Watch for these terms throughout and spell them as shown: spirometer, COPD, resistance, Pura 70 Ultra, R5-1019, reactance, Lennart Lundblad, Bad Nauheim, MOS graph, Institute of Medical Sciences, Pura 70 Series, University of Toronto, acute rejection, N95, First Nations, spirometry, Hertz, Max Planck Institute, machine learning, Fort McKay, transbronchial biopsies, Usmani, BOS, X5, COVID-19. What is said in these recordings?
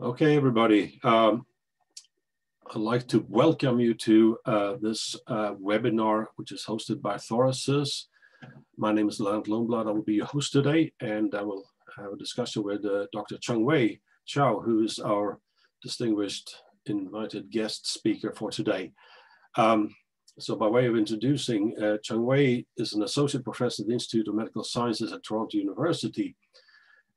Okay, everybody. I'd like to welcome you to this webinar, which is hosted by Thorasys. My name is Lennart Lundblad. I will be your host today, and I will have a discussion with Dr. Chung-Wai Chow, who is our distinguished invited guest speaker for today. So by way of introducing, Chung-Wai is an associate professor at the Institute of Medical Sciences at Toronto University.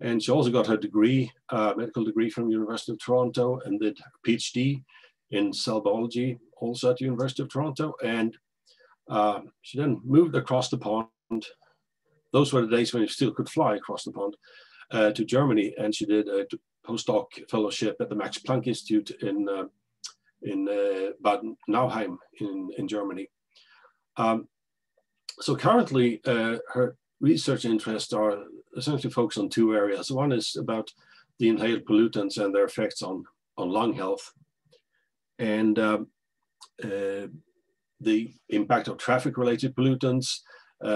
And she also got her degree, medical degree from University of Toronto, and did a PhD in cell biology also at the University of Toronto. And she then moved across the pond. Those were the days when you still could fly across the pond to Germany. And she did a postdoc fellowship at the Max Planck Institute in Bad Nauheim in Germany. So currently her research interests are essentially focused on two areas. One is about the inhaled pollutants and their effects on lung health, and the impact of traffic-related pollutants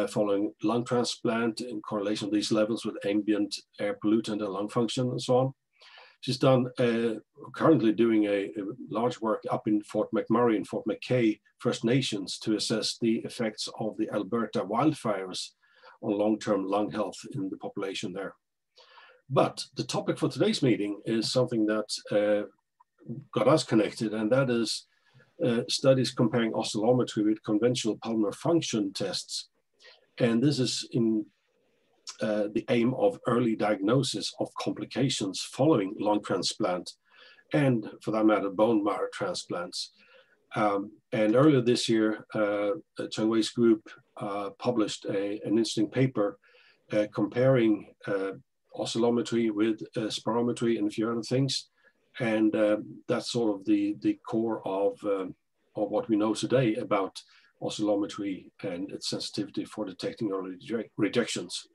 following lung transplant in correlation of these levels with ambient air pollutant and lung function and so on. She's done, currently doing a large work up in Fort McMurray and Fort McKay, First Nations, to assess the effects of the Alberta wildfires on long-term lung health in the population there. But the topic for today's meeting is something that got us connected, and that is studies comparing oscillometry with conventional pulmonary function tests. And this is in the aim of early diagnosis of complications following lung transplant, and for that matter, bone marrow transplants. And earlier this year, Chung-Wai's group published an interesting paper comparing oscillometry with spirometry and a few other things. And that's sort of the core of what we know today about oscillometry and its sensitivity for detecting early rejections.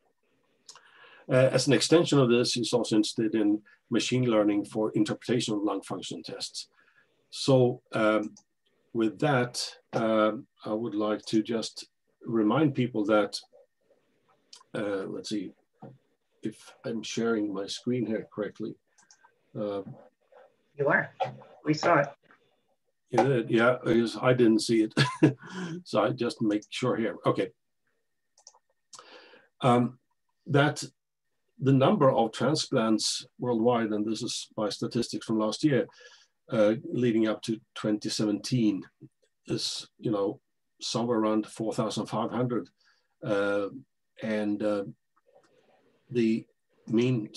As an extension of this, he's also interested in machine learning for interpretation of lung function tests. So with that, I would like to just remind people that, let's see if I'm sharing my screen here correctly. You are, we saw it. You did, yeah, I didn't see it. So I just make sure here, okay. That the number of transplants worldwide, and this is by statistics from last year, leading up to 2017, is, you know, somewhere around 4,500, and the median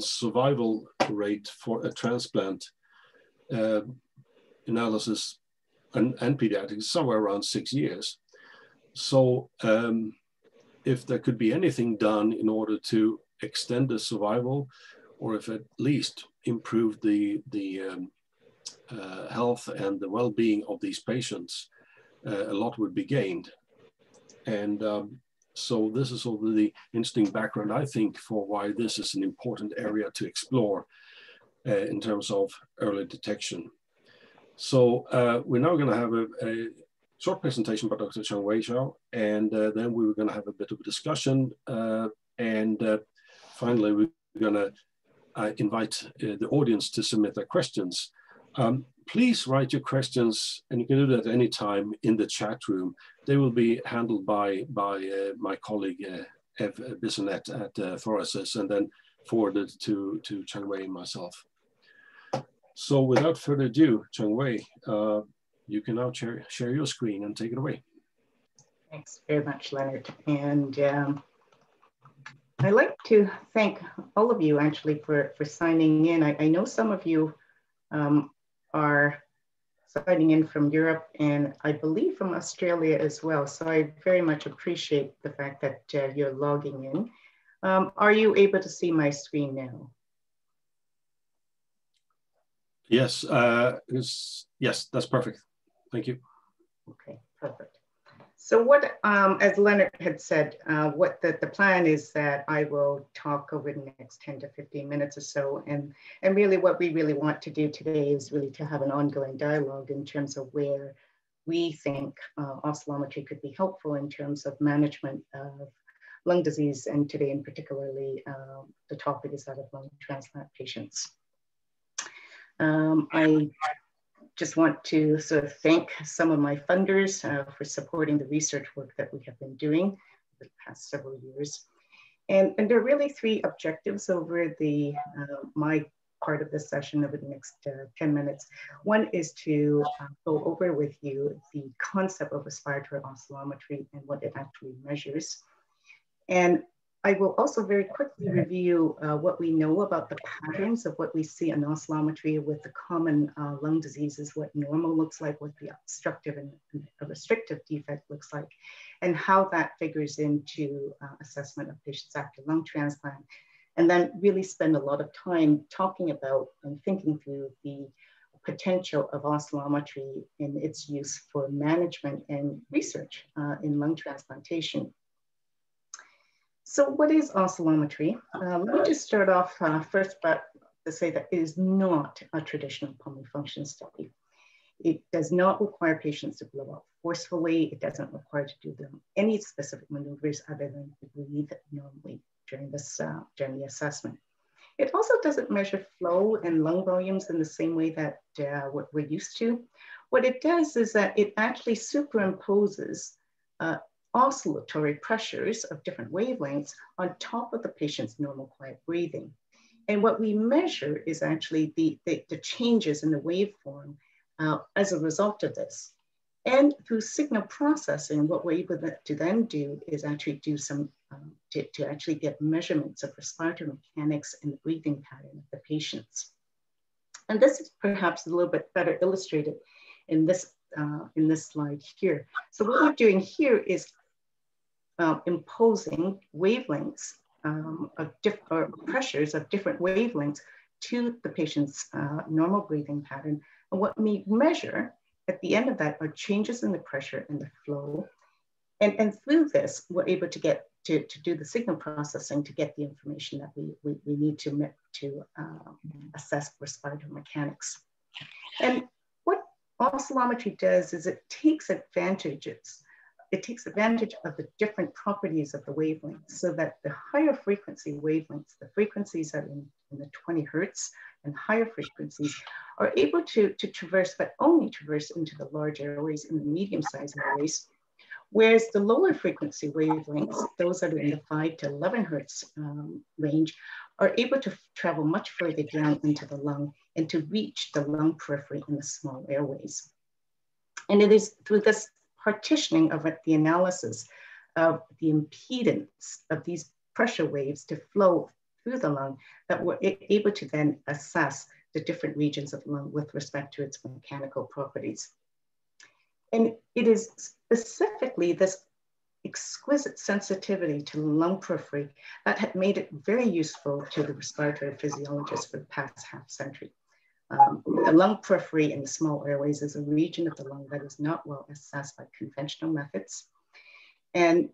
survival rate for a transplant analysis and pediatrics is somewhere around 6 years. So if there could be anything done in order to extend the survival, or if at least improve the health and the well-being of these patients, a lot would be gained. And so this is sort of the interesting background, I think, for why this is an important area to explore in terms of early detection. So we're now going to have a short presentation by Dr. Chung-Wai Chow, and then we were going to have a bit of a discussion, and finally we're going to invite the audience to submit their questions. Please write your questions, and you can do that at any time in the chat room. They will be handled by my colleague Ev Bissonnette at Thorasys, and then forwarded to Chung-Wai and myself. So without further ado, Chung-Wai, you can now share your screen and take it away. Thanks very much, Lennart. And I'd like to thank all of you actually for signing in. I know some of you are signing in from Europe, and I believe from Australia as well. So I very much appreciate the fact that you're logging in. Are you able to see my screen now? Yes, yes, that's perfect. Thank you. Okay, perfect. So what, as Lennart had said, what the plan is that I will talk over the next 10 to 15 minutes or so. And really what we really want to do today is really to have an ongoing dialogue in terms of where we think oscillometry could be helpful in terms of management of lung disease, and today in particularly the topic is that of lung transplant patients. I just want to sort of thank some of my funders for supporting the research work that we have been doing for the past several years. And there are really three objectives over the my part of this session over the next 10 minutes. One is to go over with you the concept of respiratory oscillometry and what it actually measures. And I will also very quickly review what we know about the patterns of what we see in oscillometry with the common lung diseases, what normal looks like, what the obstructive and restrictive defect looks like, and how that figures into assessment of patients after lung transplant. And then really spend a lot of time talking about and thinking through the potential of oscillometry and its use for management and research in lung transplantation. So what is oscillometry? Let me just start off first to say that it is not a traditional pulmonary function study. It does not require patients to blow up forcefully. It doesn't require to do them any specific maneuvers other than to breathe normally during the assessment. It also doesn't measure flow and lung volumes in the same way that what we're used to. What it does is that it actually superimposes oscillatory pressures of different wavelengths on top of the patient's normal quiet breathing. And what we measure is actually the changes in the waveform as a result of this. And through signal processing, what we're able to then do is actually do some, to actually get measurements of respiratory mechanics and the breathing pattern of the patients. And this is perhaps a little bit better illustrated in this slide here. So what we're doing here is imposing wavelengths or pressures of different wavelengths to the patient's normal breathing pattern. And what we measure at the end of that are changes in the pressure and the flow. And through this, we're able to get to do the signal processing to get the information that we need to assess respiratory mechanics. And what oscillometry does is it takes advantage of the different properties of the wavelengths so that the higher frequency wavelengthts, the frequencies that are in the 20 hertz and higher frequencies are able to traverse, but only traverse into the large airways and the medium-sized airways, whereas the lower frequency wavelengths, those that are in the 5 to 11 hertz range, are able to travel much further down into the lung and to reach the lung periphery in the small airways. And it is through this partitioning of the analysis of the impedance of these pressure waves to flow through the lung that we're able to then assess the different regions of the lung with respect to its mechanical properties. And it is specifically this exquisite sensitivity to the lung periphery that had made it very useful to the respiratory physiologists for the past half century. The lung periphery and the small airways is a region of the lung that is not well assessed by conventional methods. And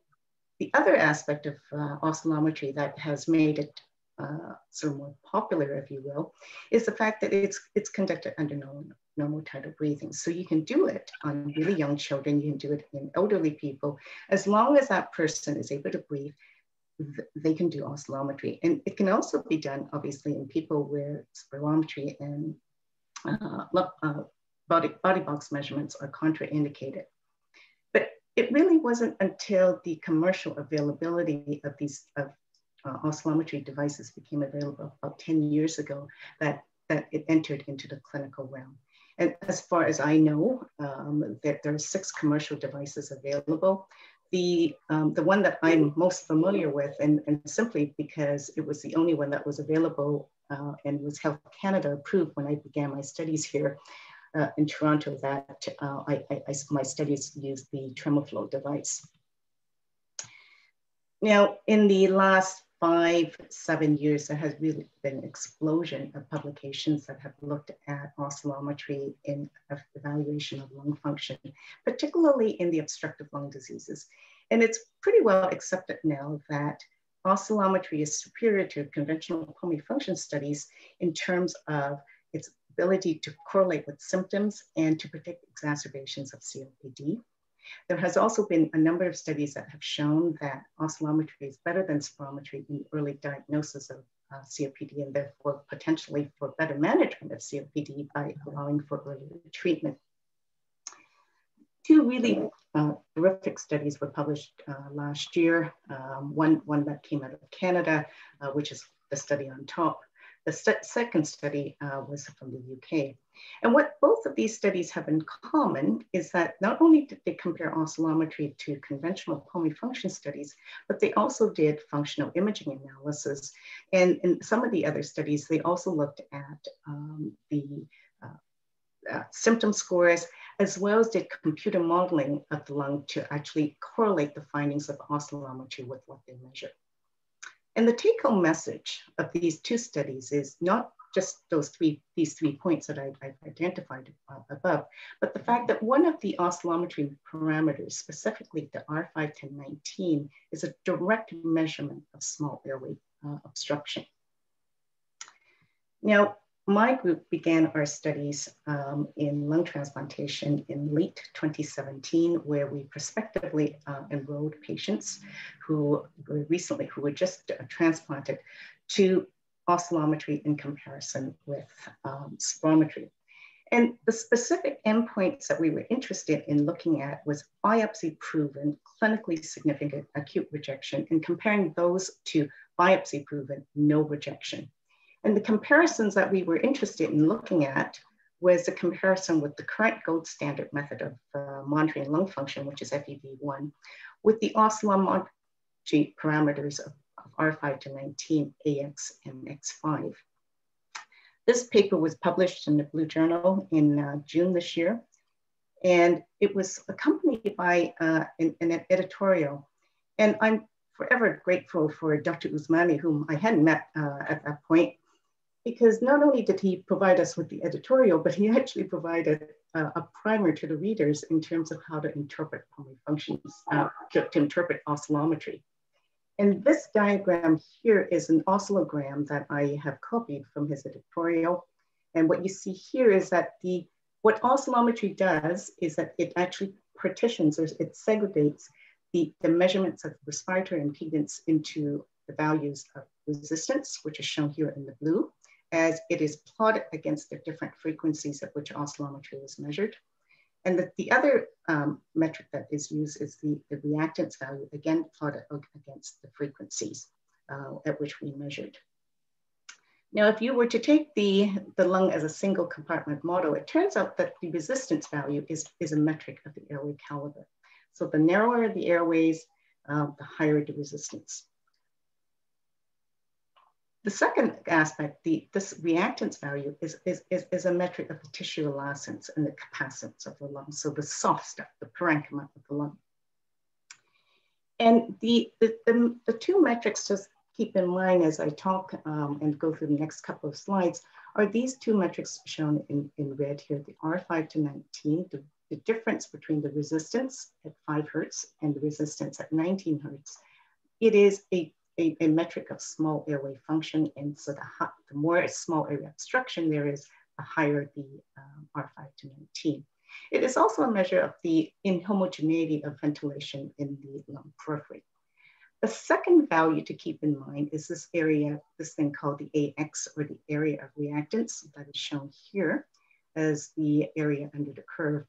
the other aspect of oscillometry that has made it sort of more popular, if you will, is the fact that it's conducted under normotidal breathing. So you can do it on really young children, you can do it in elderly people. As long as that person is able to breathe, they can do oscillometry. And it can also be done, obviously, in people where spirometry and body box measurements are contraindicated. But it really wasn't until the commercial availability of these oscillometry devices became available about 10 years ago that it entered into the clinical realm. And as far as I know, there are 6 commercial devices available. The one that I'm most familiar with, and simply because it was the only one that was available and was Health Canada approved when I began my studies here in Toronto, that my studies used the TremoFlow device. Now, in the last 5-7 years, there has really been an explosion of publications that have looked at oscillometry in evaluation of lung function, particularly in the obstructive lung diseases. And it's pretty well accepted now that oscillometry is superior to conventional pulmonary function studies in terms of its ability to correlate with symptoms and to predict exacerbations of COPD. There has also been a number of studies that have shown that oscillometry is better than spirometry in early diagnosis of COPD, and therefore potentially for better management of COPD by allowing for earlier treatment. Two really terrific studies were published last year. One that came out of Canada, which is the study on top. The second study was from the UK. And what both of these studies have in common is that not only did they compare oscillometry to conventional pulmonary function studies, but they also did functional imaging analysis. And in some of the other studies, they also looked at the symptom scores, as well as did computer modeling of the lung to actually correlate the findings of oscillometry with what they measured. And the take-home message of these two studies is not just these three points that I've identified above, but the fact that one of the oscillometry parameters, specifically the R5-1019, is a direct measurement of small airway obstruction. Now, my group began our studies in lung transplantation in late 2017, where we prospectively enrolled patients who were just transplanted to oscillometry in comparison with spirometry. And the specific endpoints that we were interested in looking at was biopsy-proven, clinically significant acute rejection, and comparing those to biopsy-proven no rejection. And the comparisons that we were interested in looking at was a comparison with the current gold standard method of monitoring lung function, which is FEV1, with the oscillometry parameters of R5-1019, AX, and X5. This paper was published in the Blue Journal in June this year, and it was accompanied by an editorial. And I'm forever grateful for Dr. Usmani, whom I hadn't met at that point, because not only did he provide us with the editorial, but he actually provided a primer to the readers in terms of how to interpret pulmonary functions, to interpret oscillometry. And this diagram here is an oscillogram that I have copied from his editorial. And what you see here is that what oscillometry does is that it actually partitions, or it segregates the measurements of respiratory impedance into the values of resistance, which is shown here in the blue, as it is plotted against the different frequencies at which oscillometry is measured. And the other metric that is used is the reactance value, again plotted against the frequencies at which we measured. Now, if you were to take the lung as a single compartment model, it turns out that the resistance value is a metric of the airway caliber. So the narrower the airways, the higher the resistance. The second aspect, this reactance value is a metric of the tissue elasticity and the capacitance of the lung. So the soft stuff, the parenchyma of the lung. And the two metrics to keep in mind as I talk and go through the next couple of slides are these two metrics shown in red here, the R5-1019, the difference between the resistance at 5 Hz and the resistance at 19 Hz. It is a metric of small airway function. And so the more small airway obstruction there is, the higher the R5-1019. It is also a measure of the inhomogeneity of ventilation in the lung periphery. The second value to keep in mind is this area, this thing called the AX, or the area of reactance, that is shown here as the area under the curve.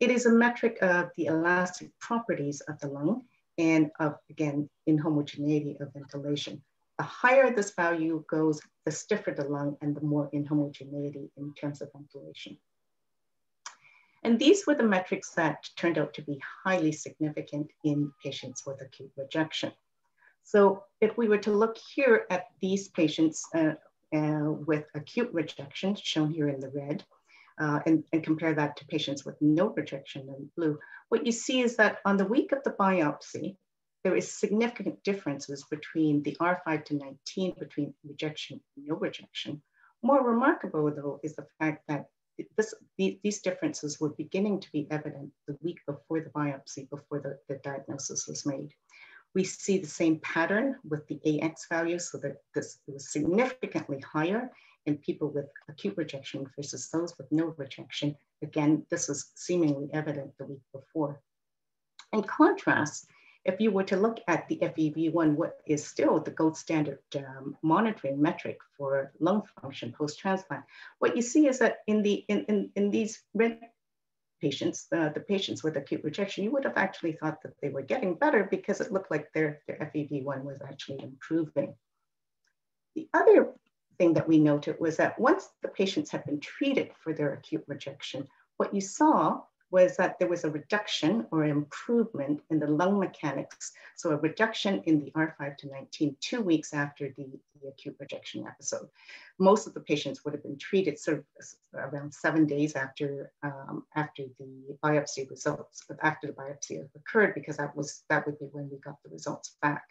It is a metric of the elastic properties of the lung and of, again, inhomogeneity of ventilation. The higher this value goes, the stiffer the lung and the more inhomogeneity in terms of ventilation. And these were the metrics that turned out to be highly significant in patients with acute rejection. So if we were to look here at these patients with acute rejection, shown here in the red, and compare that to patients with no rejection in blue, what you see is that on the week of the biopsy, there is significant differences between the R5-1019, between rejection and no rejection. More remarkable, though, is the fact that these differences were beginning to be evident the week before the biopsy, before the diagnosis was made. We see the same pattern with the AX value, so that this was significantly higher in people with acute rejection versus those with no rejection. Again, this was seemingly evident the week before. In contrast, if you were to look at the FEV1, what is still the gold standard monitoring metric for lung function post-transplant, what you see is that in these red patients, the patients with acute rejection, you would have actually thought that they were getting better because it looked like their FEV1 was actually improving. The other thing that we noted was that once the patients had been treated for their acute rejection, what you saw was that there was a reduction or improvement in the lung mechanics. So a reduction in the R5-1019 2 weeks after the acute rejection episode. Most of the patients would have been treated sort of around 7 days after, after the biopsy occurred, because that would be when we got the results back.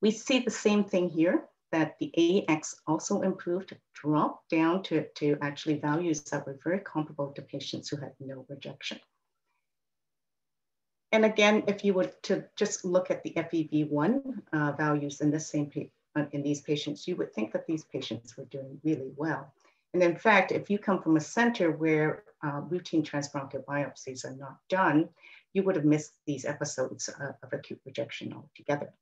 We see the same thing here, that the AX also improved, dropped down to actually values that were very comparable to patients who had no rejection. And again, if you were to just look at the FEV1 values in these patients, you would think that these patients were doing really well. And in fact, if you come from a center where routine transbronchial biopsies are not done, you would have missed these episodes of acute rejection altogether.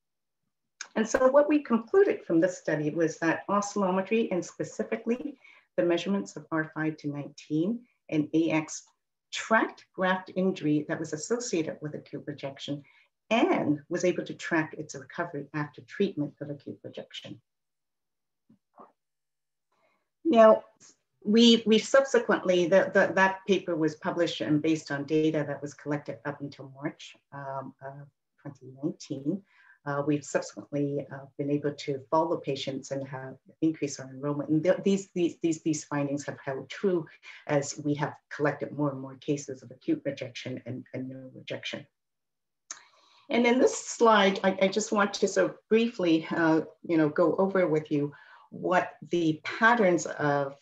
And so what we concluded from this study was that oscillometry, and specifically the measurements of R5-1019 and AX, tracked graft injury that was associated with acute rejection and was able to track its recovery after treatment of acute rejection. Now, we subsequently, that paper was published and based on data that was collected up until March of 2019. We've subsequently been able to follow patients and have increased our enrollment. And these findings have held true as we have collected more and more cases of acute rejection and no rejection. And in this slide, I just want to sort of briefly go over with you what the patterns of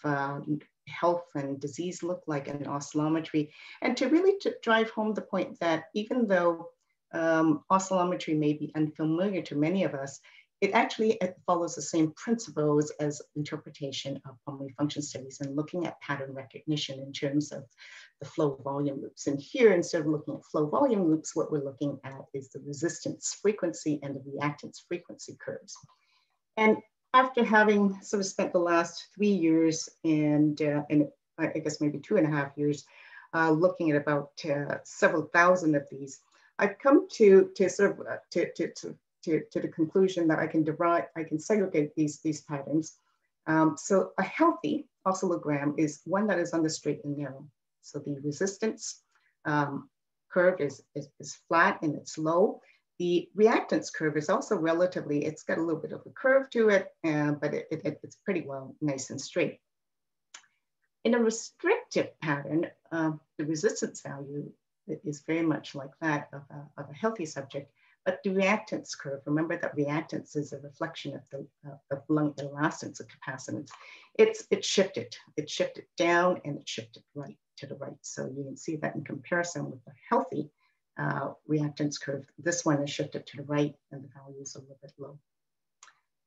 health and disease look like in oscillometry, and to really drive home the point that even though oscillometry may be unfamiliar to many of us, it actually follows the same principles as interpretation of pulmonary function studies and looking at pattern recognition in terms of the flow volume loops. And here, instead of looking at flow volume loops, what we're looking at is the resistance frequency and the reactance frequency curves. And after having sort of spent the last 3 years and I guess maybe 2.5 years looking at about several thousand of these, I've come to the conclusion that I can segregate these patterns. So a healthy oscillogram is one that is on the straight and narrow. So the resistance curve is flat and it's low. The reactance curve is also relatively, it's got a little bit of a curve to it, but it's pretty well nice and straight. In a restrictive pattern, the resistance value is very much like that of a healthy subject, but the reactance curve, remember that reactance is a reflection of the of lung elastance and capacitance. It shifted down and it shifted right to the right. So you can see that in comparison with the healthy reactance curve, this one is shifted to the right and the value is a little bit low.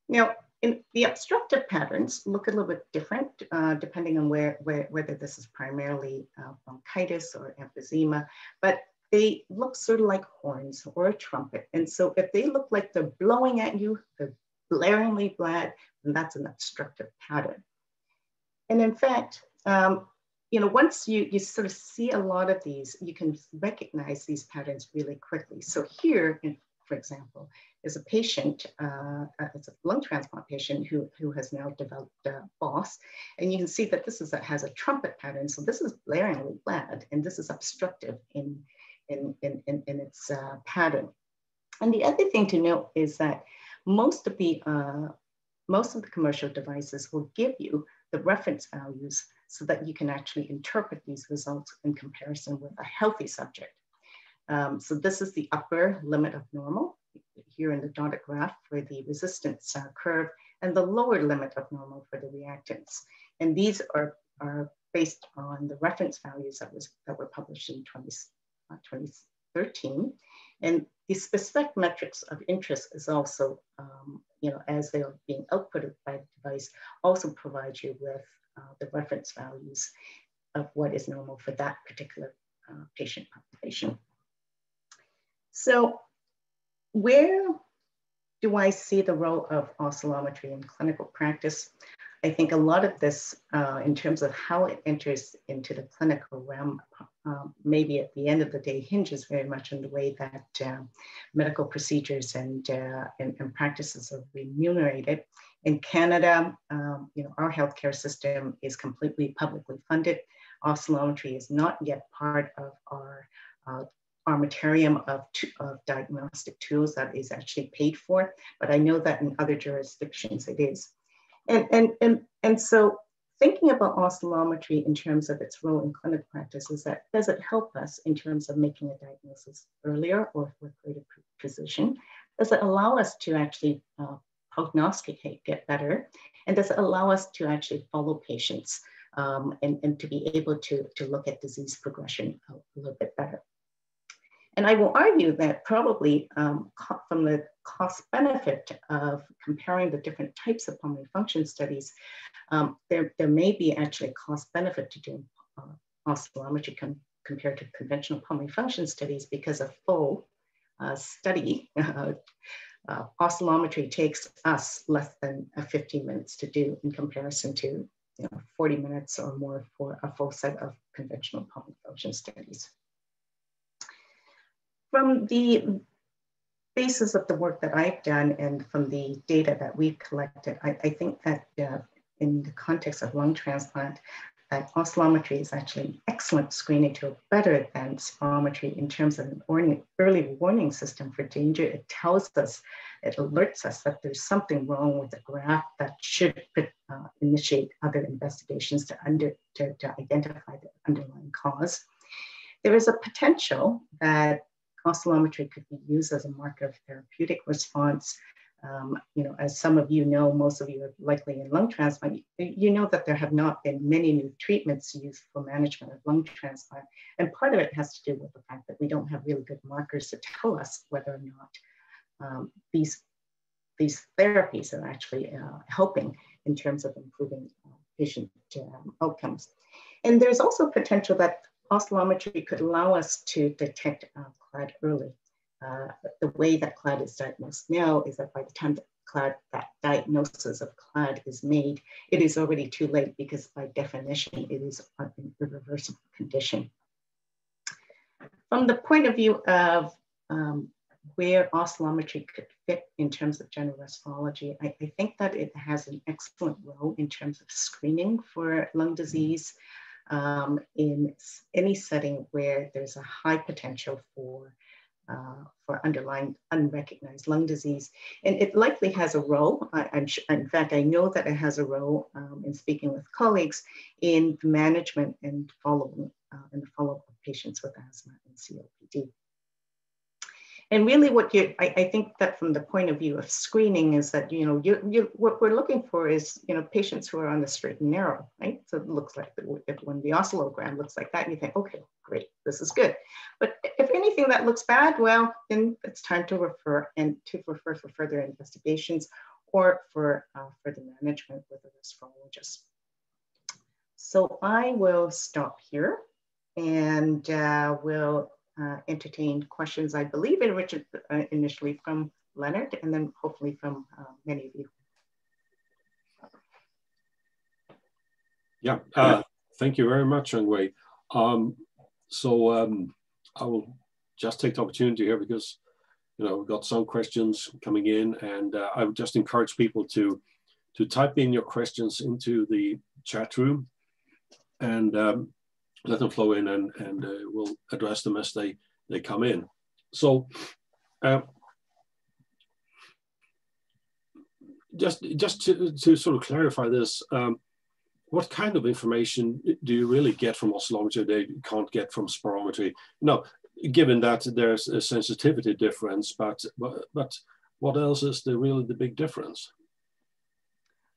Now, in the obstructive patterns look a little bit different, depending on whether this is primarily bronchitis or emphysema, but they look sort of like horns or a trumpet. And so if they look like they're blowing at you, they're blaringly loud, then that's an obstructive pattern. And in fact, once you sort of see a lot of these, you can recognize these patterns really quickly. So here, for example, is a patient, it's a lung transplant patient who has now developed BOS. And you can see that this has a trumpet pattern. So this is blaringly loud and this is obstructive in its pattern. And the other thing to note is that most of the commercial devices will give you the reference values so that you can actually interpret these results in comparison with a healthy subject. So this is the upper limit of normal here in the dotted graph for the resistance curve, and the lower limit of normal for the reactance. And these are based on the reference values that were published in 2013. And the specific metrics of interest is also, as they are being outputted by the device, also provides you with the reference values of what is normal for that particular patient population. So where do I see the role of oscillometry in clinical practice? I think a lot of this in terms of how it enters into the clinical realm, maybe at the end of the day, hinges very much on the way that medical procedures and practices are remunerated. In Canada, you know, our healthcare system is completely publicly funded. Oscillometry is not yet part of our armamentarium of diagnostic tools that is actually paid for, but I know that in other jurisdictions it is. And so thinking about oscillometry in terms of its role in clinical practice is that, does it help us in terms of making a diagnosis earlier or with greater precision? Does it allow us to actually prognosticate, get better? And does it allow us to actually follow patients and to be able to look at disease progression a little bit better? And I will argue that probably from the cost benefit of comparing the different types of pulmonary function studies, there may be actually cost benefit to doing oscillometry compared to conventional pulmonary function studies, because a full study, oscillometry takes us less than 15 minutes to do in comparison to 40 minutes or more for a full set of conventional pulmonary function studies. From the basis of the work that I've done and from the data that we've collected, I think that in the context of lung transplant, that oscillometry is actually an excellent screening tool, better than spirometry in terms of an early warning system for danger. It tells us, it alerts us that there's something wrong with the graph that should initiate other investigations to identify the underlying cause. There is a potential that oscillometry could be used as a marker of therapeutic response. You know, as some of you know, most of you are likely in lung transplant, you know that there have not been many new treatments used for management of lung transplant. And part of it has to do with the fact that we don't have really good markers to tell us whether or not these therapies are actually helping in terms of improving patient outcomes. And there's also potential that oscillometry could allow us to detect CLAD early. The way that CLAD is diagnosed now is that by the time that diagnosis of CLAD is made, it is already too late, because by definition, it is an irreversible condition. From the point of view of where oscillometry could fit in terms of general respirology, I think that it has an excellent role in terms of screening for lung disease. In any setting where there's a high potential for underlying unrecognized lung disease. And it likely has a role, in fact, I know that it has a role in speaking with colleagues in the management and follow-up of patients with asthma and COPD. And really what I think that from the point of view of screening is that, what we're looking for is, patients who are on the straight and narrow, right? So it looks like when the oscillogram looks like that, and you think, okay, great, this is good. But if anything that looks bad, well, then it's time to refer for further investigations or for further management with a nephrologist. So I will stop here and we'll entertained questions, I believe, in Richard initially from Lennart, and then hopefully from many of you. Yeah, thank you very much, Chung-Wai. I will just take the opportunity here because we've got some questions coming in, and I would just encourage people to type in your questions into the chat room, and let them flow in, and we'll address them as they come in. So just to sort of clarify this, what kind of information do you really get from oscillometry that you can't get from spirometry? No, given that there's a sensitivity difference, but what else is really the big difference?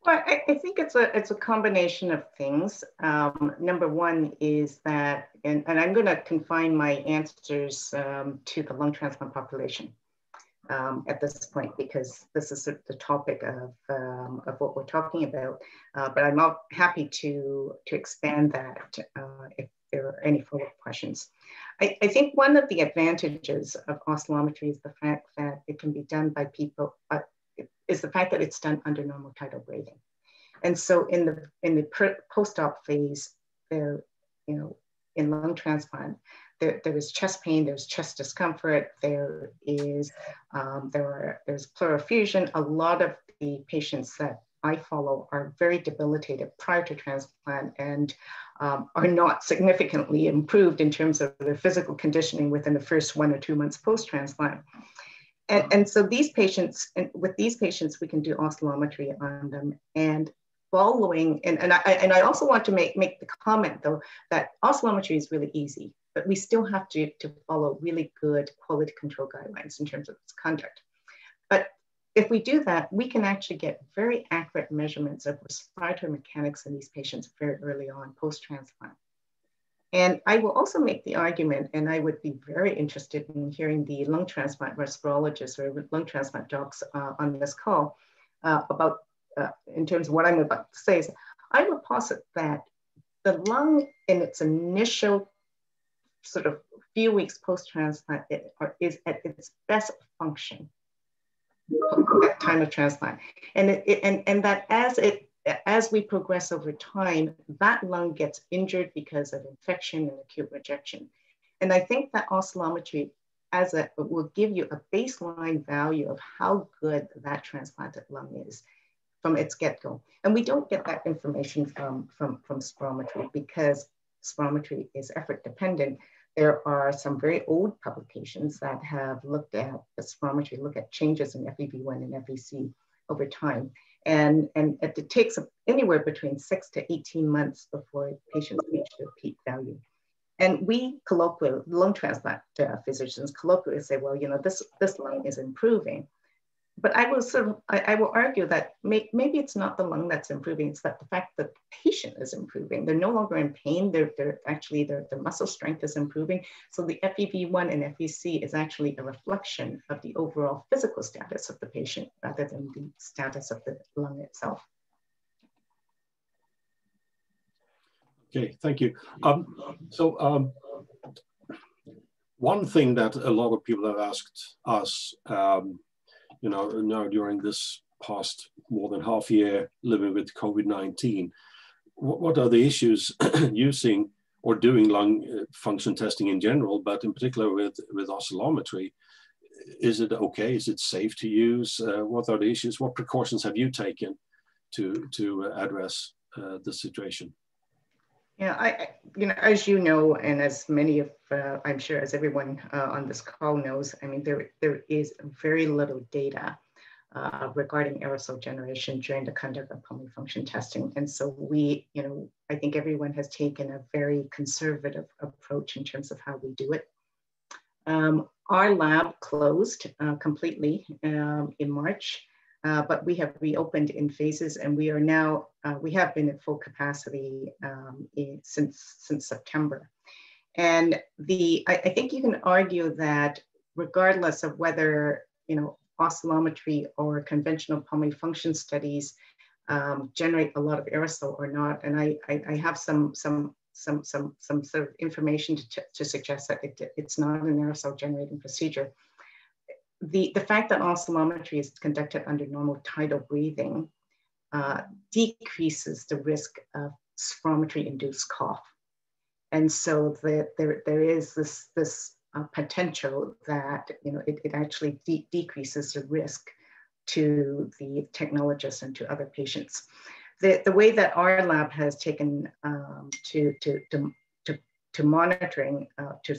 Well, I think it's a combination of things. Number one is that, and I'm going to confine my answers to the lung transplant population at this point, because this is the topic of what we're talking about. But I'm happy to expand that if there are any follow-up questions. I think one of the advantages of oscillometry is the fact that it can be done by people, is the fact that it's done under normotidal grading. And so in the post-op phase, there, you know, in lung transplant, there is chest pain, there's chest discomfort, there's pleurofusion. A lot of the patients that I follow are very debilitated prior to transplant and are not significantly improved in terms of their physical conditioning within the first 1 or 2 months post-transplant. And so these patients, we can do oscillometry on them. And following, and I also want to make the comment though, that oscillometry is really easy, but we still have to follow really good quality control guidelines in terms of its conduct. But if we do that, we can actually get very accurate measurements of respiratory mechanics in these patients very early on post-transplant. And I will also make the argument, and I would be very interested in hearing the lung transplant respirologists or lung transplant docs on this call about, in terms of what I'm about to say, is I would posit that the lung in its initial sort of few weeks post-transplant is at its best function at time of transplant. And that as we progress over time, that lung gets injured because of infection and acute rejection. And I think that oscillometry will give you a baseline value of how good that transplanted lung is from its get-go. And we don't get that information from spirometry, because spirometry is effort dependent. There are some very old publications that have looked at the spirometry, look at changes in FEV1 and FEC over time. And it takes anywhere between 6 to 18 months before patients reach their peak value. And we colloquially, lung transplant physicians colloquially say, well, you know, this lung is improving. But I will I will argue that maybe it's not the lung that's improving, it's that the fact that the patient is improving. They're no longer in pain, their muscle strength is improving. So the FEV1 and FEC is actually a reflection of the overall physical status of the patient rather than the status of the lung itself. Okay, thank you. One thing that a lot of people have asked us, you know, now during this past more than half year living with COVID-19, what are the issues using or doing lung function testing in general, but in particular with oscillometry? Is it okay? Is it safe to use? What are the issues? What precautions have you taken to address the situation? Yeah, you know, as you know, and as many of, I'm sure as everyone on this call knows, I mean, there is very little data regarding aerosol generation during the conduct of pulmonary function testing. And so we, you know, I think everyone has taken a very conservative approach in terms of how we do it. Our lab closed completely in March. But we have reopened in phases, and we are now, we have been at full capacity since September. And I think you can argue that regardless of whether, you know, oscillometry or conventional pulmonary function studies generate a lot of aerosol or not, and I have some sort of information to suggest that it's not an aerosol generating procedure. The fact that oscillometry is conducted under normotidal breathing decreases the risk of spirometry-induced cough. And so there is this potential that, you know, it actually decreases the risk to the technologists and to other patients. The way that our lab has taken to monitoring, to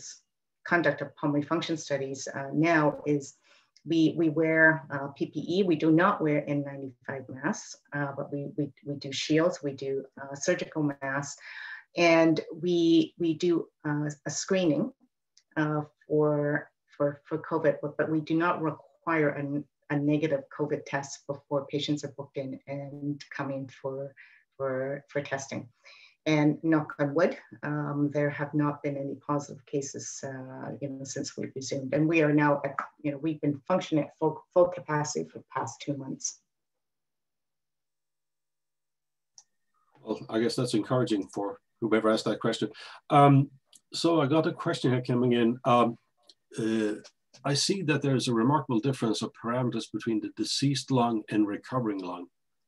conduct of pulmonary function studies now is, we wear PPE. We do not wear N95 masks, but we do shields, we do surgical masks, and we do a screening for COVID, but we do not require a negative COVID test before patients are booked in and come in for testing. And knock on wood, there have not been any positive cases, you know, since we've resumed. And we are now, you know, we've been functioning at full capacity for the past 2 months. Well, I guess that's encouraging for whoever asked that question. So I got a question here coming in. I see that there's a remarkable difference of parameters between the deceased lung and recovering lung.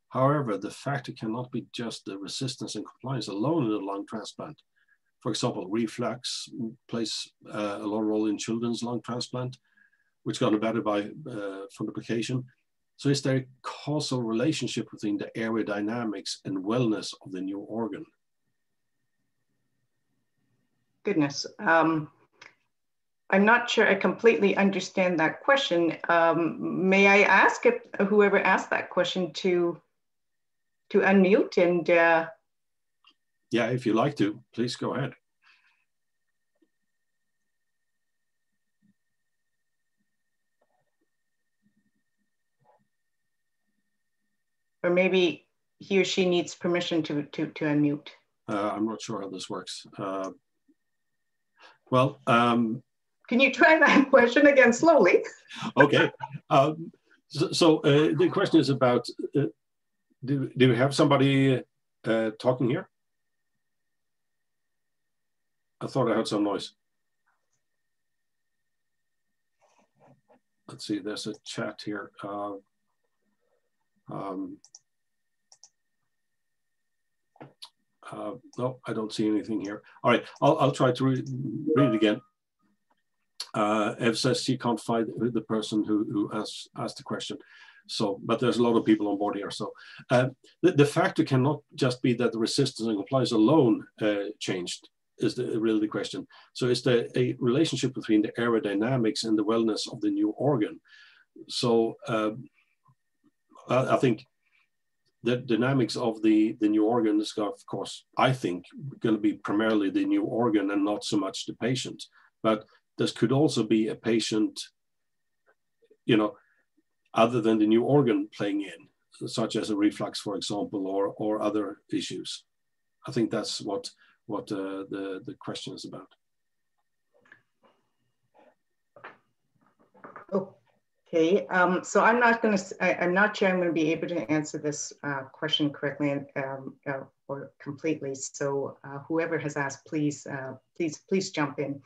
However, the factor cannot be just the resistance and compliance alone in a lung transplant. For example, reflux plays a lot of role in children's lung transplant, which got better by fundoplication. So is there a causal relationship between the airway dynamics and wellness of the new organ? Goodness. I'm not sure I completely understand that question. May I ask if whoever asked that question to unmute and... Yeah, if you'd like to, please go ahead. Or maybe he or she needs permission to unmute. I'm not sure how this works. Can you try that question again slowly? Okay. So the question is about, do we have somebody talking here? I thought I heard some noise. Let's see, there's a chat here. No, I don't see anything here. All right, I'll try to read it again. Ev says she can't find the person who asked the question. So, but there's a lot of people on board here. So the factor cannot just be that the resistance and compliance alone changed, is really the question. So is there a relationship between the aerodynamics and the wellness of the new organ? So I think the dynamics of the new organ is, of course, I think, going to be primarily the new organ and not so much the patient. But this could also be a patient, you know, other than the new organ playing in, such as a reflux, for example, or other issues. I think that's what the question is about. Okay, so I'm not sure I'm gonna be able to answer this question correctly and, or completely. So whoever has asked, please, please jump in.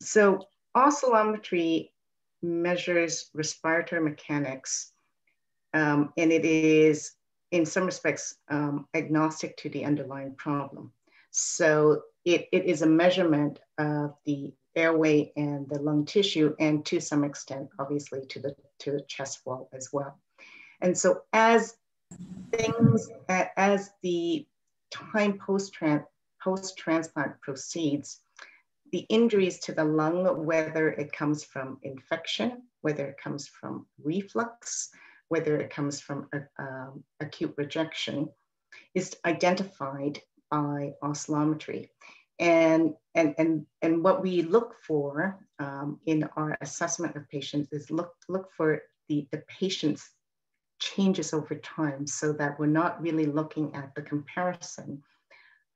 So oscillometry measures respiratory mechanics, and it is, in some respects, agnostic to the underlying problem. So it is a measurement of the airway and the lung tissue, and to some extent, obviously, to the chest wall as well. And so as the time post-transplant proceeds, the injuries to the lung, whether it comes from infection, whether it comes from reflux, whether it comes from acute rejection, is identified by oscillometry. And what we look for in our assessment of patients is look for the patient's changes over time, so that we're not really looking at the comparison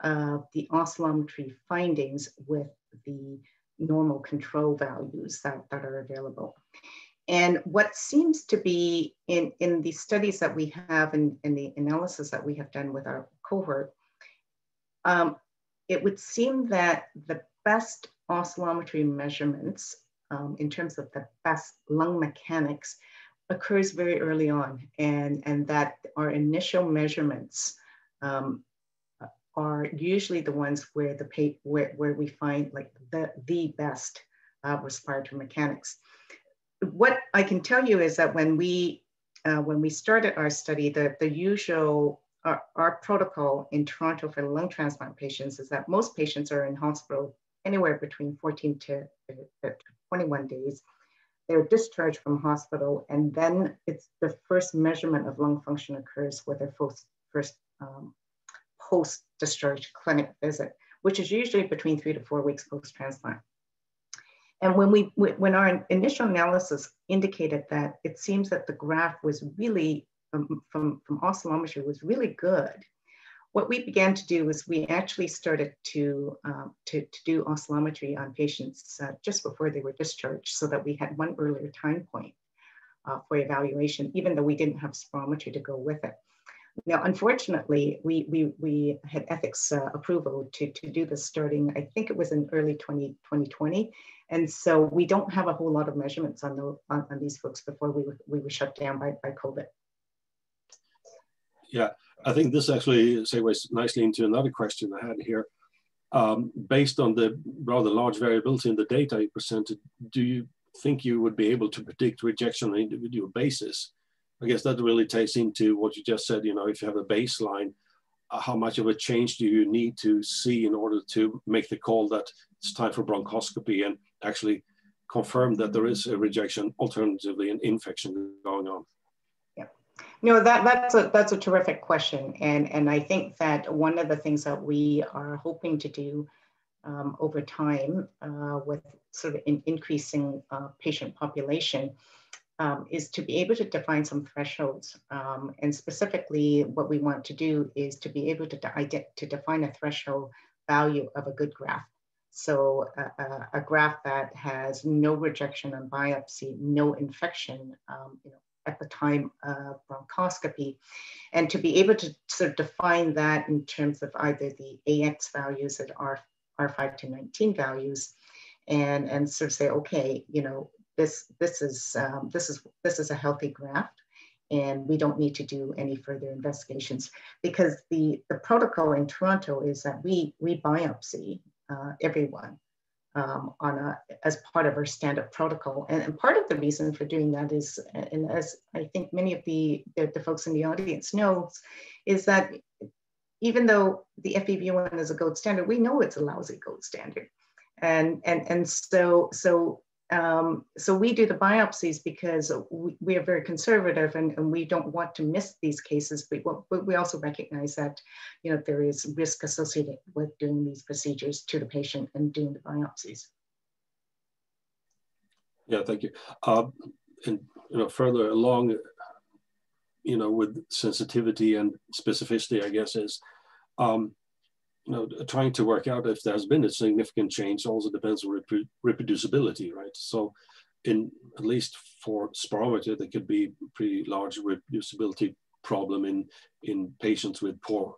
of the oscillometry findings with the normal control values that are available. And what seems to be in the studies that we have and in the analysis that we have done with our cohort, it would seem that the best oscillometry measurements in terms of the best lung mechanics occurs very early on, and that our initial measurements are usually the ones where where we find like the best respiratory mechanics. What I can tell you is that when we started our study, our protocol in Toronto for lung transplant patients is that most patients are in hospital anywhere between 14 to 21 days. They're discharged from hospital, and then it's the first measurement of lung function occurs with their first post-discharge clinic visit, which is usually between 3 to 4 weeks post-transplant. And when our initial analysis indicated that, it seems that the graph was really, from oscillometry, was really good. What we began to do was we actually started to do oscillometry on patients just before they were discharged, so that we had one earlier time point for evaluation, even though we didn't have spirometry to go with it. Now, unfortunately, we had ethics approval to do this starting, I think it was in early 2020. And so we don't have a whole lot of measurements on these folks before we were shut down by COVID. Yeah, I think this actually segues nicely into another question I had here. Based on the rather large variability in the data you presented, do you think you would be able to predict rejection on an individual basis? I guess that really takes into what you just said, you know, if you have a baseline, how much of a change do you need to see in order to make the call that it's time for bronchoscopy and actually confirm that there is a rejection, alternatively an infection going on? Yeah, no, that's a terrific question. And I think that one of the things that we are hoping to do over time with sort of an increasing patient population is to be able to define some thresholds. And specifically what we want to do is to be able to define a threshold value of a good graph. So a graph that has no rejection on biopsy, no infection you know, at the time of bronchoscopy, and to be able to sort of define that in terms of either the AX values that are R5-1019 values, and sort of say, okay, you know, this is a healthy graft, and we don't need to do any further investigations, because the protocol in Toronto is that we biopsy everyone on as part of our standard protocol, and part of the reason for doing that is, and as I think many of the folks in the audience know, is that even though the FEV1 is a gold standard, we know it's a lousy gold standard, and so we do the biopsies because we are very conservative, and we don't want to miss these cases, but we also recognize that, you know, there is risk associated with doing these procedures to the patient and doing the biopsies. Yeah, thank you. And you know, further along, you know, with sensitivity and specificity, I guess, is you know, trying to work out if there's been a significant change also depends on reproducibility, right? So in, at least for spirometry, there could be pretty large reproducibility problem in patients with poor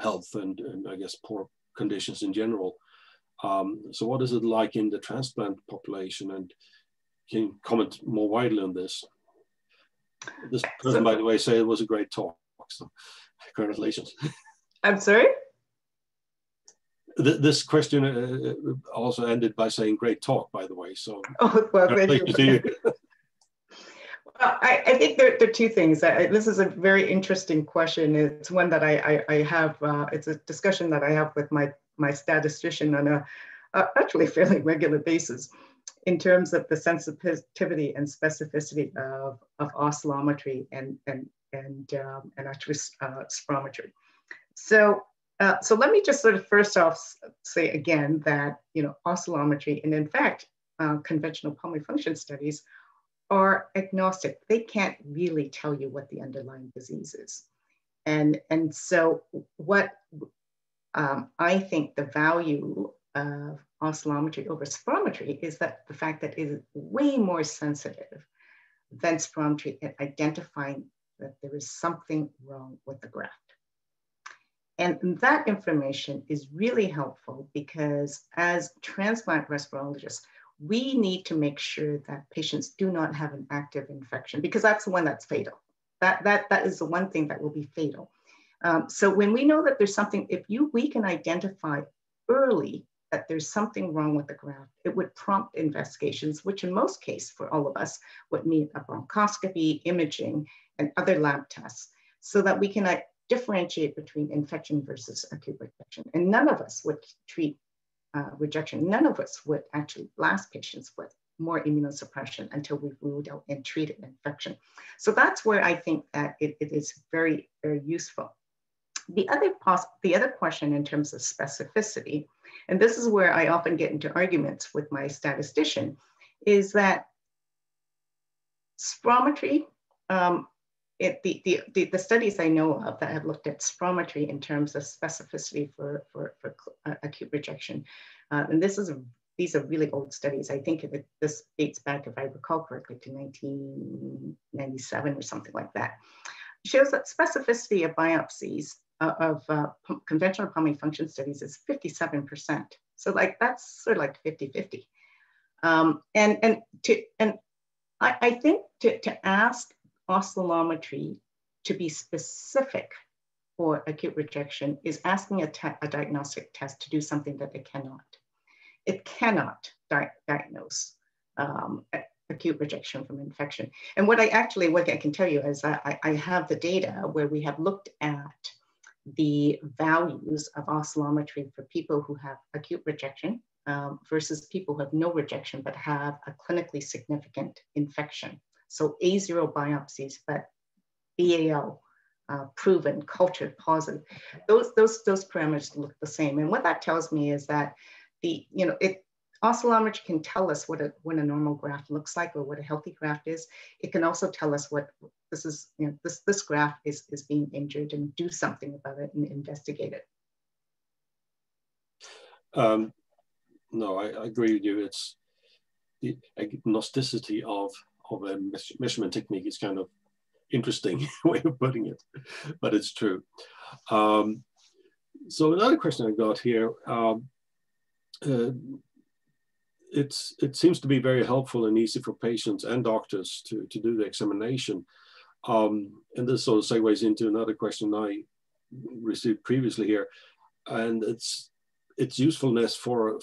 health and I guess poor conditions in general. So what is it like in the transplant population, and can you comment more widely on this? This person, by the way, said it was a great talk, so congratulations. I'm sorry? This question also ended by saying great talk, by the way, so oh, well, congratulations to you. Well, I think there are two things. This is a very interesting question. It's one that I have, it's a discussion that I have with my statistician on a actually fairly regular basis, in terms of the sensitivity and specificity of oscillometry and actually spirometry. So so let me just sort of first off say again that, you know, oscillometry and in fact conventional pulmonary function studies are agnostic. They can't really tell you what the underlying disease is, and so what I think the value of oscillometry over spirometry is that the fact that it is way more sensitive than spirometry at identifying that there is something wrong with the graft. And that information is really helpful because as transplant respirologists, we need to make sure that patients do not have an active infection, because that's the one that's fatal. That is the one thing that will be fatal. So when we know that there's something, if we can identify early that there's something wrong with the graft, it would prompt investigations, which in most cases for all of us would mean a bronchoscopy, imaging, and other lab tests, so that we can differentiate between infection versus acute rejection. And none of us would treat rejection. None of us would actually blast patients with more immunosuppression until we ruled out and treated infection. So that's where I think that it is very, very useful. The other question in terms of specificity, and this is where I often get into arguments with my statistician, is that spirometry, the studies I know of that have looked at spirometry in terms of specificity for acute rejection, and these are really old studies. I think this dates back, if I recall correctly, to 1997 or something like that. shows that specificity of biopsies of conventional pulmonary function studies is 57%. So like that's sort of like 50-50. And I think to ask oscillometry to be specific for acute rejection is asking a diagnostic test to do something that it cannot. It cannot diagnose acute rejection from infection. And what I can tell you is that I have the data where we have looked at the values of oscillometry for people who have acute rejection versus people who have no rejection but have a clinically significant infection. So A0 biopsies, but BAL proven, cultured, positive. Those parameters look the same. And what that tells me is that oscillometry can tell us what a normal graph looks like or what a healthy graph is. It can also tell us what this is, this graph is being injured and do something about it and investigate it. No, I agree with you. It's the agnosticity of a measurement technique is kind of interesting way of putting it, but it's true. So another question I got here, it seems to be very helpful and easy for patients and doctors to do the examination. And this sort of segues into another question I received previously here, and its usefulness for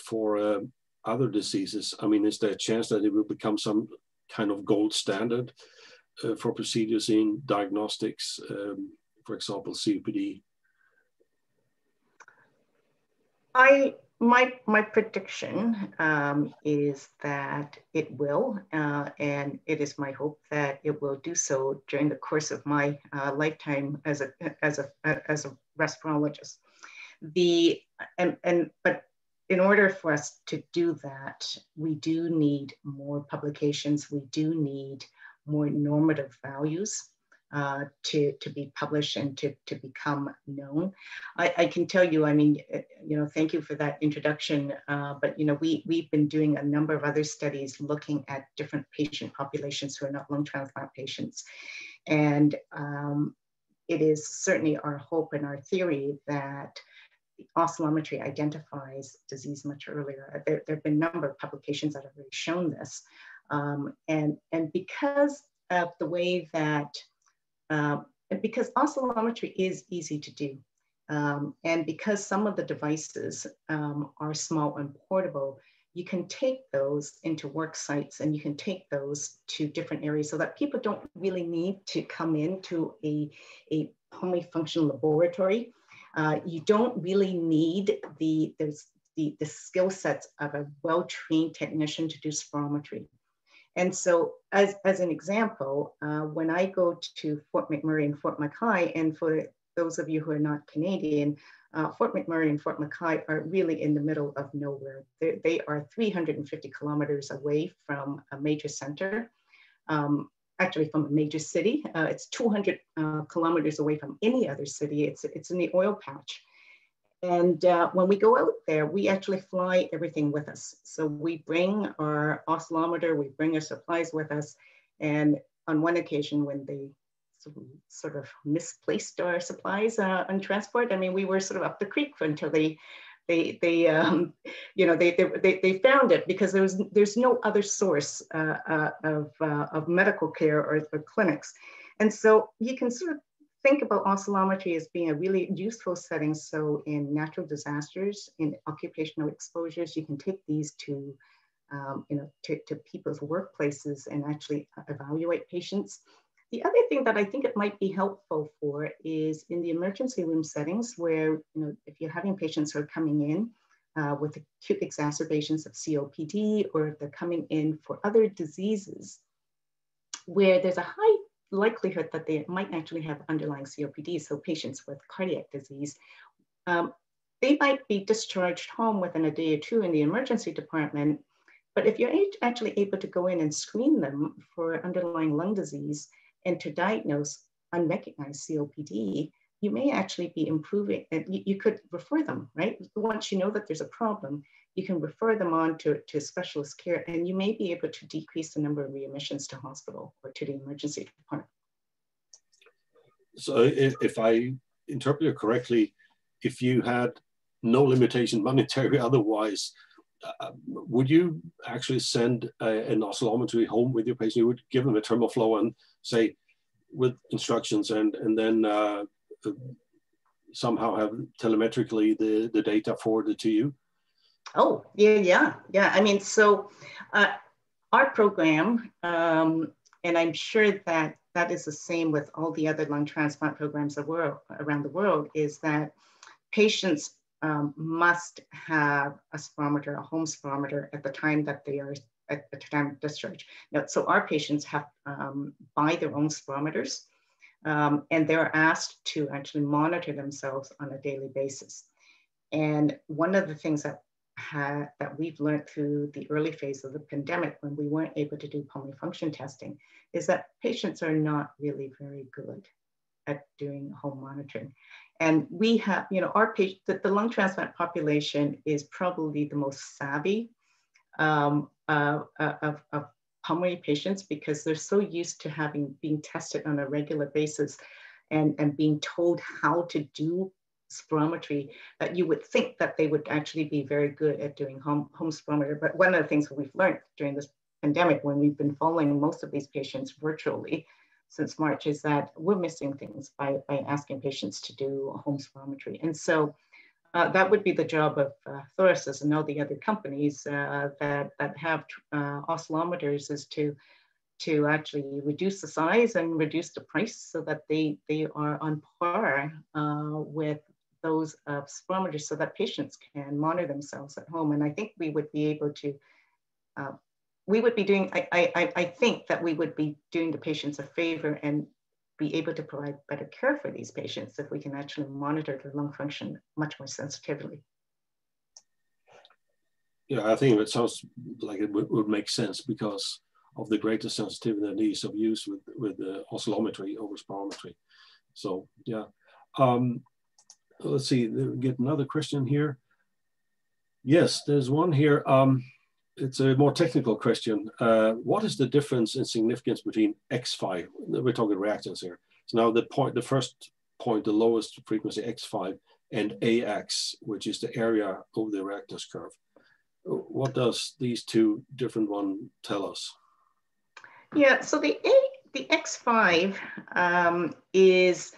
other diseases. I mean, is there a chance that it will become some kind of gold standard for procedures in diagnostics, for example, COPD? My prediction is that it will, and it is my hope that it will do so during the course of my lifetime as a respirologist. But in order for us to do that, we do need more publications. We do need more normative values to be published and to become known. I can tell you, I mean, thank you for that introduction, but we've been doing a number of other studies looking at different patient populations who are not lung transplant patients. And it is certainly our hope and our theory that oscillometry identifies disease much earlier. There have been a number of publications that have already shown this. And because of the way that, because oscillometry is easy to do, and because some of the devices are small and portable, you can take those into work sites and you can take those to different areas so that people don't really need to come into a pulmonary function laboratory. You don't really need the skill sets of a well-trained technician to do spirometry. And so as an example, when I go to Fort McMurray and Fort McKay, and for those of you who are not Canadian, Fort McMurray and Fort McKay are really in the middle of nowhere. They are 350 kilometers away from a major center, actually from a major city. It's 200 kilometers away from any other city. It's in the oil patch. And when we go out there, we actually fly everything with us. So we bring our oscillometer, we bring our supplies with us. And on one occasion when they sort of misplaced our supplies on transport, I mean, we were sort of up the creek until they found it, because there's no other source of medical care or clinics. And so you can sort of think about oscillometry as being a really useful setting. So in natural disasters, in occupational exposures, you can take these to people's workplaces and actually evaluate patients. The other thing that I think it might be helpful for is in the emergency room settings where, if you're having patients who are coming in with acute exacerbations of COPD, or if they're coming in for other diseases where there's a high likelihood that they might actually have underlying COPD, so patients with cardiac disease, they might be discharged home within a day or two in the emergency department. But if you're actually able to go in and screen them for underlying lung disease and to diagnose unrecognized COPD, you may actually be improving, and you could refer them, right? Once you know that there's a problem, you can refer them on to specialist care, and you may be able to decrease the number of readmissions to hospital or to the emergency department. So if I interpret it correctly, if you had no limitation monetary otherwise, would you actually send an oscillometry home with your patient? You would give them a TremoFlow and say, with instructions, and then somehow have telemetrically the data forwarded to you? Oh, yeah. I mean, so our program, and I'm sure that that is the same with all the other lung transplant programs around the world, is that patients must have a spirometer, a home spirometer, at the time that they are at the time of discharge. Now, so our patients have buy their own spirometers, and they're asked to actually monitor themselves on a daily basis. And one of the things that we've learned through the early phase of the pandemic, when we weren't able to do pulmonary function testing, is that patients are not really very good at doing home monitoring. And we have, you know, our patient, the lung transplant population is probably the most savvy of pulmonary patients, because they're so used to being tested on a regular basis and being told how to do spirometry, that you would think that they would actually be very good at doing home spirometry. But one of the things that we've learned during this pandemic, when we've been following most of these patients virtually since March, is that we're missing things by asking patients to do home spirometry. And so that would be the job of Thorasys and all the other companies that have oscillometers, is to actually reduce the size and reduce the price, so that they are on par with those spirometers, so that patients can monitor themselves at home. And I think we would be able to, I think that we would be doing the patients a favor and be able to provide better care for these patients if we can actually monitor their lung function much more sensitively. Yeah, I think it sounds like it would make sense because of the greater sensitivity and ease of use with the oscillometry over spirometry. So, yeah. Let's see, get another question here. Yes, there's one here. It's a more technical question. What is the difference in significance between X5? We're talking reactance here. So now the first point, the lowest frequency X5, and AX, which is the area over the reactance curve. What does these two different ones tell us? Yeah, so the X5 is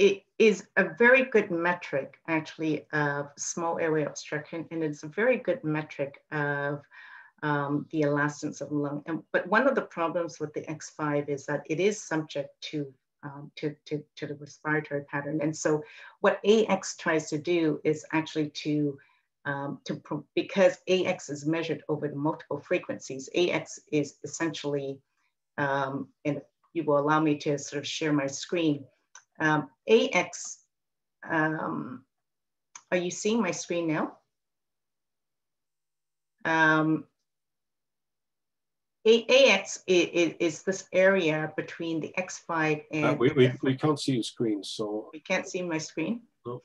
it is a very good metric, actually, of small airway obstruction, and it's a very good metric of the elastance of the lung. But one of the problems with the X5 is that it is subject to the respiratory pattern, and so what AX tries to do is actually because AX is measured over the multiple frequencies, AX is essentially, and you will allow me to sort of share my screen. AX, are you seeing my screen now? AX is this area between the X5 and... we can't see your screen, so... We can't see my screen? No.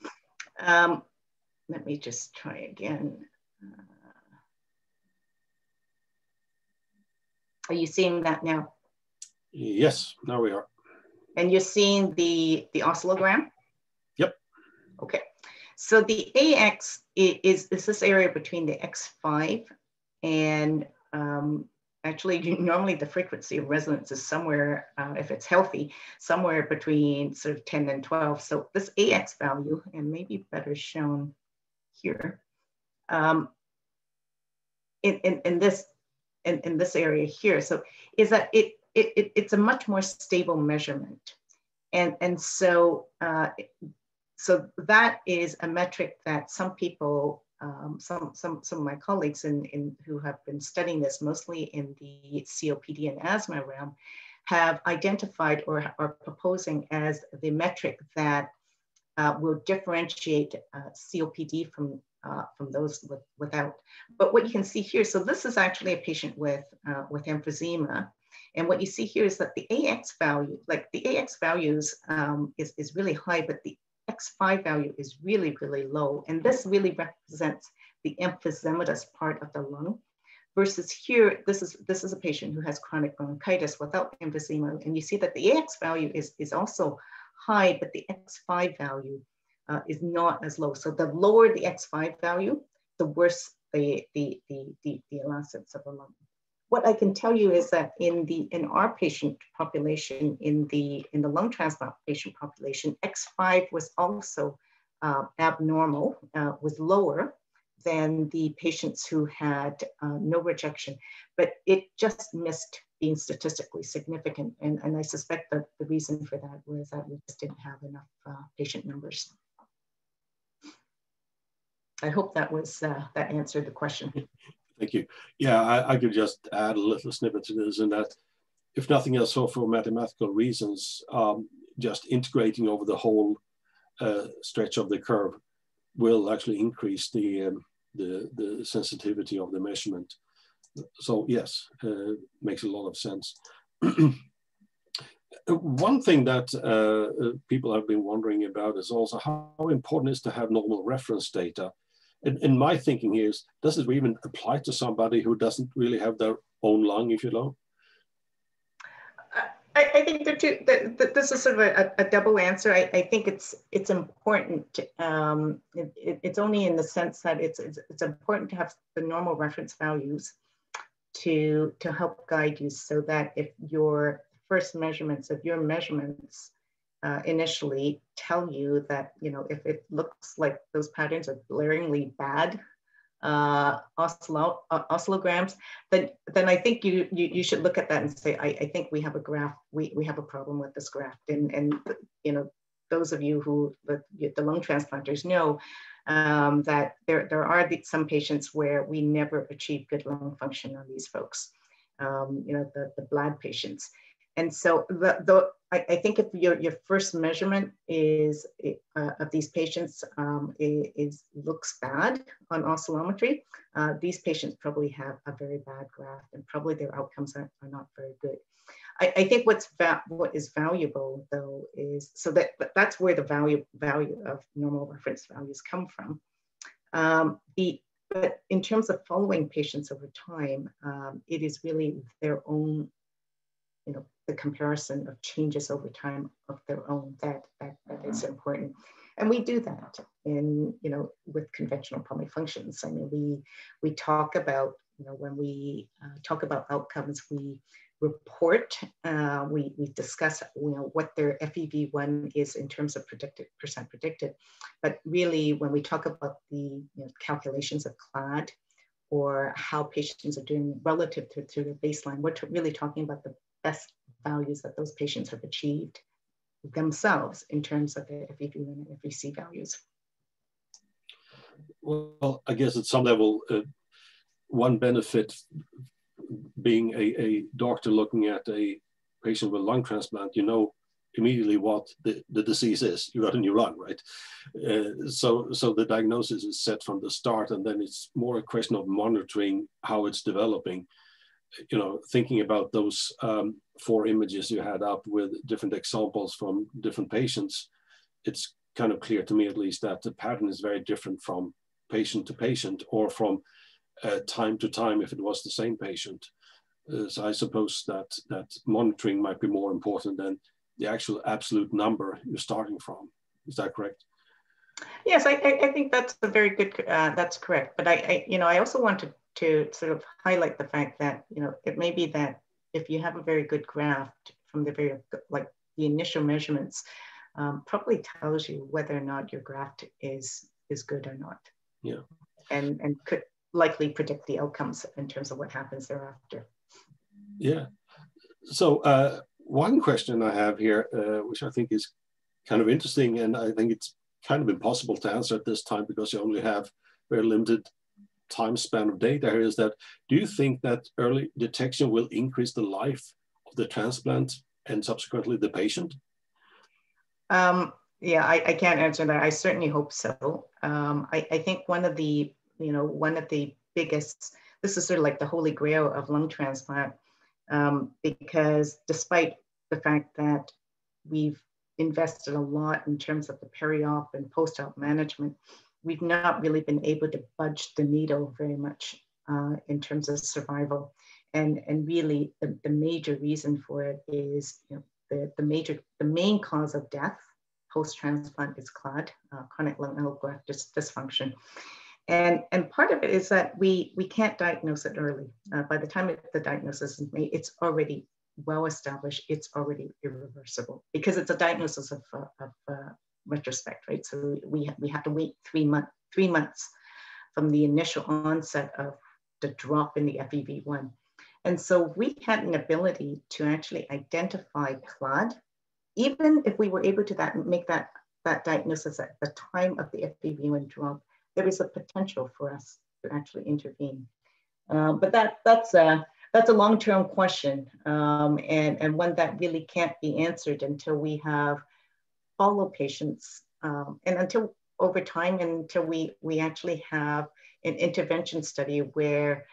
Let me just try again. Are you seeing that now? Yes, now we are. And you're seeing the oscillogram? Yep. Okay. So the AX is this area between the X5 and actually normally the frequency of resonance is somewhere, if it's healthy, somewhere between sort of 10 and 12. So this AX value, and maybe better shown here, in this area here. So is that it's a much more stable measurement, and so so that is a metric that some people, some of my colleagues who have been studying this mostly in the COPD and asthma realm, have identified or are proposing as the metric that will differentiate COPD from those without. But what you can see here, so this is actually a patient with emphysema, and what you see here is that the AX value, like the AX values is really high, but the X5 value is really, really low. And this really represents the emphysematous part of the lung. versus here, this is a patient who has chronic bronchitis without emphysema. And you see that the AX value is also high, but the X5 value is not as low. So the lower the X5 value, the worse the elastance of the lung. What I can tell you is that in our patient population, in the lung transplant patient population, X5 was also abnormal, was lower than the patients who had no rejection, but it just missed being statistically significant. And I suspect that the reason for that was that we just didn't have enough patient numbers. I hope that was that answered the question. Thank you. Yeah, I could just add a little snippet to this, and that if nothing else, so for mathematical reasons, just integrating over the whole stretch of the curve will actually increase the sensitivity of the measurement. So yes, makes a lot of sense. One thing that people have been wondering about is also how important it is to have normal reference data. And my thinking here is, does it even apply to somebody who doesn't really have their own lung, if you know? I think this is sort of a double answer. I think it's important. It's only in the sense that it's important to have the normal reference values to help guide you, so that if your first measurements, initially tell you that, you know, if it looks like those patterns are glaringly bad oscillograms, then I think you should look at that and say, I think we have a graph, we have a problem with this graph. And you know, those of you who, the lung transplanters know that there are some patients where we never achieve good lung function on these folks, you know, the BLAD patients. And so I think if your first measurement is of these patients looks bad on oscillometry, these patients probably have a very bad graph, and probably their outcomes are not very good. I think what is valuable, though, is so that's where the value of normal reference values come from. But in terms of following patients over time, it is really their own, you know, the comparison of changes over time of their own that is important. And we do that in, you know, with conventional pulmonary functions. I mean, we talk about, you know, when we talk about outcomes, we report, we discuss, you know, what their FEV1 is in terms of percent predicted. But really, when we talk about the, you know, calculations of CLAD, or how patients are doing relative to their baseline, we're really talking about the best values that those patients have achieved themselves in terms of their FEV1 and FVC values. Well, I guess at some level, one benefit being a doctor looking at a patient with lung transplant, you know immediately what the disease is. You got a new lung, right? So the diagnosis is set from the start, and then it's more a question of monitoring how it's developing. You know, thinking about those 4 images you had up with different examples from different patients, it's kind of clear to me, at least, that the pattern is very different from patient to patient, or from time to time if it was the same patient. So I suppose that monitoring might be more important than the actual absolute number you're starting from. Is that correct? Yes, I think that's a very good, that's correct. But I you know, I also want to sort of highlight the fact that, you know, it may be that if you have a very good graph from the very, like the initial measurements, probably tells you whether or not your graft is good or not. Yeah. And could likely predict the outcomes in terms of what happens thereafter. Yeah. So one question I have here, which I think is kind of interesting, and I think it's kind of impossible to answer at this time because you only have very limited time span of data here, is that, do you think that early detection will increase the life of the transplant and subsequently the patient? Yeah, I can't answer that. I certainly hope so. I think one of the biggest, this is sort of like the holy grail of lung transplant, because despite the fact that we've invested a lot in terms of the peri-op and post-op management, we've not really been able to budge the needle very much in terms of survival. And really the major reason for it is, you know, the main cause of death post-transplant is CLAD, chronic lung alveolar dysfunction. And part of it is that we can't diagnose it early. By the time the diagnosis is made, it's already well established, it's already irreversible because it's a diagnosis of retrospect, right? So we have to wait 3 months from the initial onset of the drop in the FEV1. And so we had an ability to actually identify CLAD, even if we were able to make that diagnosis at the time of the FEV1 drop, there is a potential for us to actually intervene. But that's a long-term question and one that really can't be answered until we have follow patients and until over time, and until we actually have an intervention study where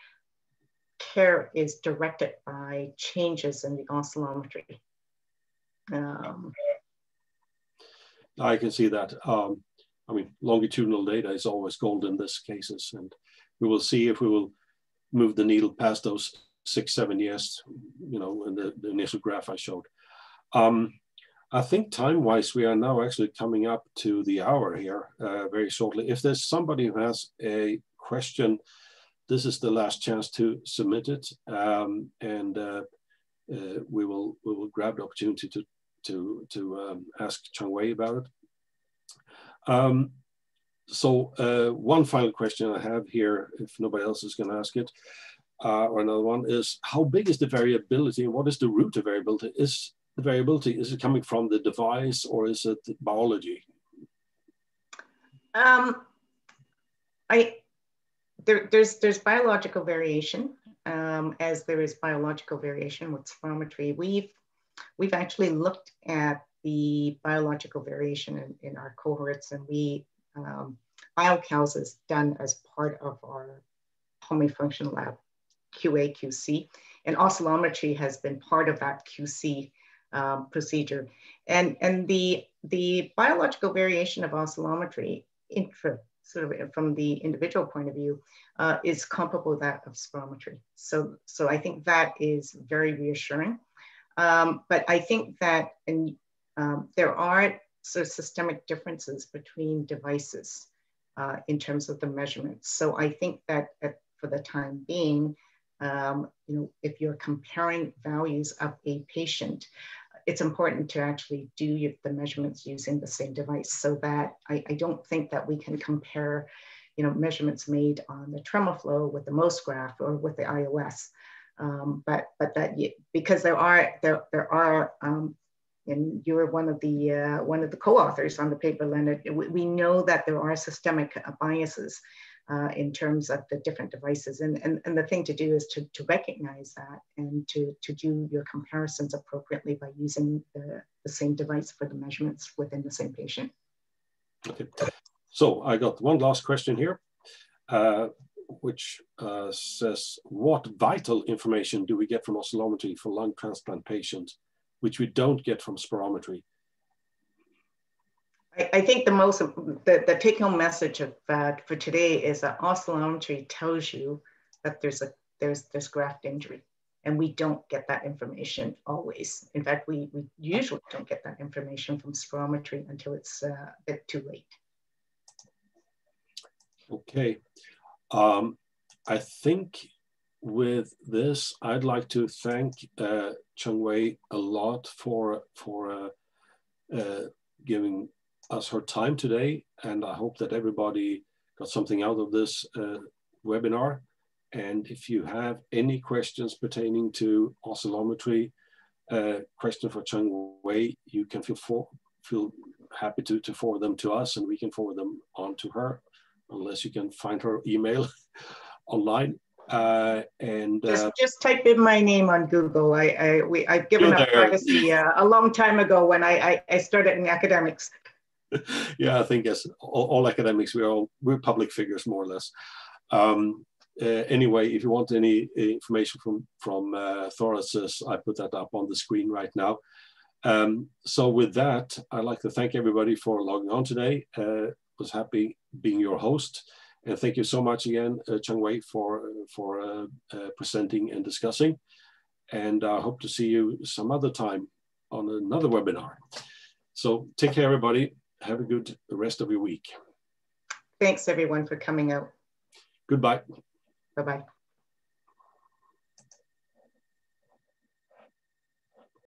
care is directed by changes in the oscillometry. I can see that. I mean, longitudinal data is always gold in these cases, and we will see if we will move the needle past those 6-7 years, you know, in the initial graph I showed. I think time-wise, we are now actually coming up to the hour here very shortly. If there's somebody who has a question, this is the last chance to submit it, we will grab the opportunity to ask Chung-Wai about it. So one final question I have here, if nobody else is going to ask it, or another one, is how big is the variability? What is the root of variability? Is the variability, is it coming from the device or is it biology? There's biological variation, as there is biological variation with spirometry. We've actually looked at the biological variation in our cohorts, and ILCALS is done as part of our pulmonary function lab QA/QC, and oscillometry has been part of that QC procedure. And the biological variation of oscillometry from the individual point of view, is comparable to that of spirometry. So I think that is very reassuring. But I think that there are sort of systemic differences between devices in terms of the measurements. So I think that for the time being, you know, if you're comparing values of a patient, it's important to actually do the measurements using the same device, so that I don't think that we can compare, you know, measurements made on the TremoFlow with the MOS graph or with the iOS, but that because there are and you were one of the co-authors on the paper, Lennart. We know that there are systemic biases in terms of the different devices. And the thing to do is to recognize that and to do your comparisons appropriately by using the same device for the measurements within the same patient. Okay, so I got one last question here, which says, what vital information do we get from oscillometry for lung transplant patients, which we don't get from spirometry? I think the take-home message for today is that oscillometry tells you that there's graft injury, and we don't get that information always. In fact, we usually don't get that information from spirometry until it's a bit too late. Okay, I think with this, I'd like to thank Chung-Wai a lot for giving us her time today, and I hope that everybody got something out of this webinar. And if you have any questions pertaining to oscillometry, question for Chung-Wai, you can feel happy to forward them to us, and we can forward them on to her, unless you can find her email online. Just type in my name on Google. I've given up privacy a long time ago when I started in academics. Yeah, I think as all academics, we're public figures, more or less. Anyway, if you want any information from Thorasys, I put that up on the screen right now. So with that, I'd like to thank everybody for logging on today. Was happy being your host, Thank you so much again, Chung-Wai, for presenting and discussing. And I hope to see you some other time on another webinar. So take care, everybody. Have a good rest of your week. Thanks, everyone, for coming out. Goodbye. Bye-bye.